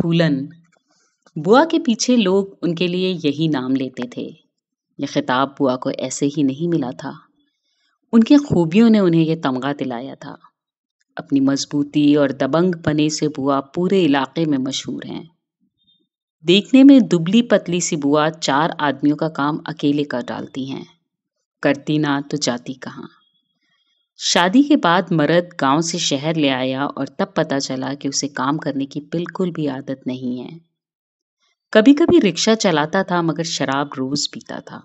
फूलन। बुआ के पीछे लोग उनके लिए यही नाम लेते थे। यह खिताब बुआ को ऐसे ही नहीं मिला था, उनकी खूबियों ने उन्हें यह तमगा दिलाया था। अपनी मजबूती और दबंग पने से बुआ पूरे इलाके में मशहूर हैं। देखने में दुबली पतली सी बुआ 4 आदमियों का काम अकेले कर डालती हैं, करती ना तो जाती कहाँ। शादी के बाद मर्द गांव से शहर ले आया और तब पता चला कि उसे काम करने की बिल्कुल भी आदत नहीं है। कभी कभी रिक्शा चलाता था मगर शराब रोज पीता था।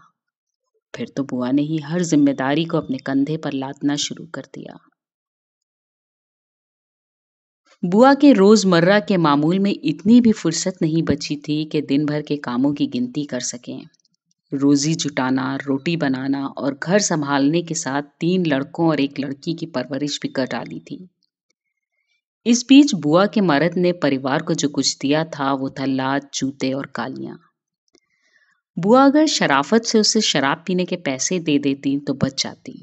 फिर तो बुआ ने ही हर जिम्मेदारी को अपने कंधे पर लादना शुरू कर दिया। बुआ के रोजमर्रा के मामूल में इतनी भी फुर्सत नहीं बची थी कि दिन भर के कामों की गिनती कर सकें। रोजी जुटाना, रोटी बनाना और घर संभालने के साथ 3 लड़कों और 1 लड़की की परवरिश भी कर डाली थी। इस बीच बुआ के मर्द ने परिवार को जो कुछ दिया था वो था लात, जूते और गालियां। बुआ अगर शराफत से उसे शराब पीने के पैसे दे देती तो बच जाती,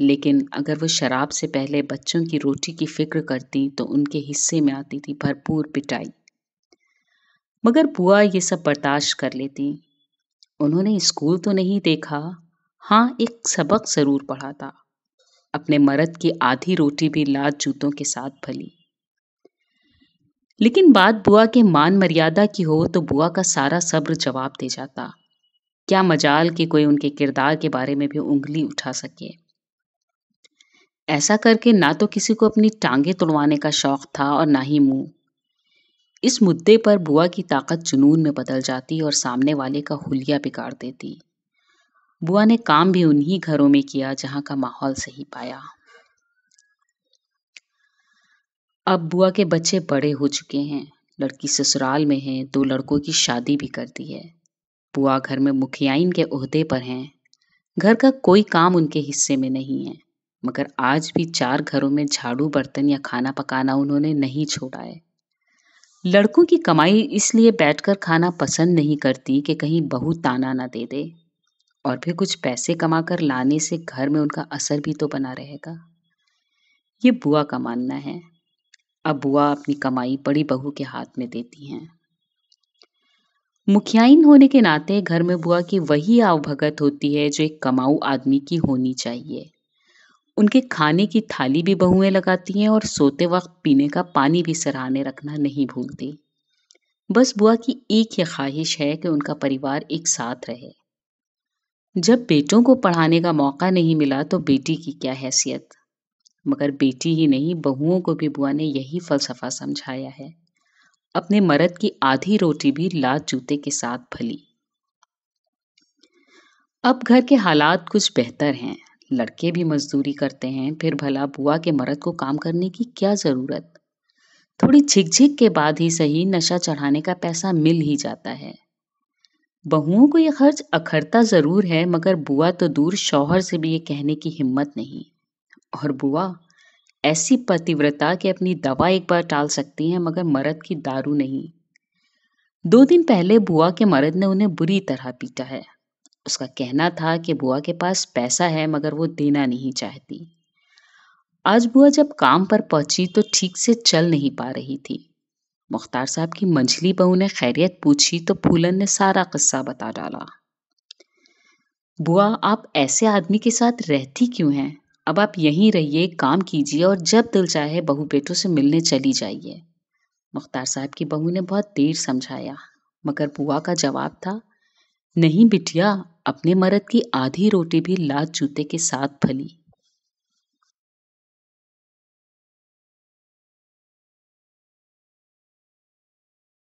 लेकिन अगर वो शराब से पहले बच्चों की रोटी की फिक्र करती तो उनके हिस्से में आती थी भरपूर पिटाई। मगर बुआ ये सब बर्दाश्त कर लेती। उन्होंने स्कूल तो नहीं देखा, हाँ एक सबक जरूर पढ़ा था। अपने मर्द की आधी रोटी भी लात जूतों के साथ भली। लेकिन बात बुआ के मान मर्यादा की हो तो बुआ का सारा सब्र जवाब दे जाता। क्या मजाल कि कोई उनके किरदार के बारे में भी उंगली उठा सके। ऐसा करके ना तो किसी को अपनी टांगे तोड़वाने का शौक था और ना ही मुंह। इस मुद्दे पर बुआ की ताकत जुनून में बदल जाती और सामने वाले का हुलिया बिगाड़ देती। बुआ ने काम भी उन्हीं घरों में किया जहां का माहौल सही पाया। अब बुआ के बच्चे बड़े हो चुके हैं, लड़की ससुराल में है, 2 लड़कों की शादी भी कर दी है। बुआ घर में मुखियाइन के ओहदे पर हैं। घर का कोई काम उनके हिस्से में नहीं है, मगर आज भी 4 घरों में झाड़ू, बर्तन या खाना पकाना उन्होंने नहीं छोड़ा है। लड़कों की कमाई इसलिए बैठकर खाना पसंद नहीं करती कि कहीं बहू ताना ना दे दे, और फिर कुछ पैसे कमा कर लाने से घर में उनका असर भी तो बना रहेगा। ये बुआ का मानना है। अब बुआ अपनी कमाई बड़ी बहू के हाथ में देती हैं। मुखियाइन होने के नाते घर में बुआ की वही आवभगत होती है जो एक कमाऊ आदमी की होनी चाहिए। उनके खाने की थाली भी बहुएं लगाती हैं और सोते वक्त पीने का पानी भी सराहने रखना नहीं भूलती। बस बुआ की एक ही ख्वाहिश है कि उनका परिवार एक साथ रहे। जब बेटों को पढ़ाने का मौका नहीं मिला तो बेटी की क्या हैसियत। मगर बेटी ही नहीं, बहुओं को भी बुआ ने यही फलसफा समझाया है। अपने मर्द की आधी रोटी भी लात जूते के साथ भली। अब घर के हालात कुछ बेहतर हैं। लड़के भी मजदूरी करते हैं, फिर भला बुआ के मर्द को काम करने की क्या जरूरत। थोड़ी झिकझिक के बाद ही सही नशा चढ़ाने का पैसा मिल ही जाता है। बहुओं को यह खर्च अखरता जरूर है, मगर बुआ तो दूर, शौहर से भी ये कहने की हिम्मत नहीं। और बुआ ऐसी पतिव्रता कि अपनी दवा एक बार टाल सकती हैं मगर मर्द की दारू नहीं। 2 दिन पहले बुआ के मर्द ने उन्हें बुरी तरह पीटा है। उसका कहना था कि बुआ के पास पैसा है मगर वो देना नहीं चाहती। आज बुआ जब काम पर पहुंची तो ठीक से चल नहीं पा रही थी। मुख्तार साहब की मंझली बहू ने खैरियत पूछी तो फूलन ने सारा किस्सा बता डाला। बुआ, आप ऐसे आदमी के साथ रहती क्यों हैं? अब आप यहीं रहिए, काम कीजिए और जब दिल चाहे बहू बेटों से मिलने चली जाइए। मुख्तार साहब की बहू ने बहुत देर समझाया, मगर बुआ का जवाब था, नहीं बिटिया, अपने मर्द की आधी रोटी भी लात जूते के साथ भली।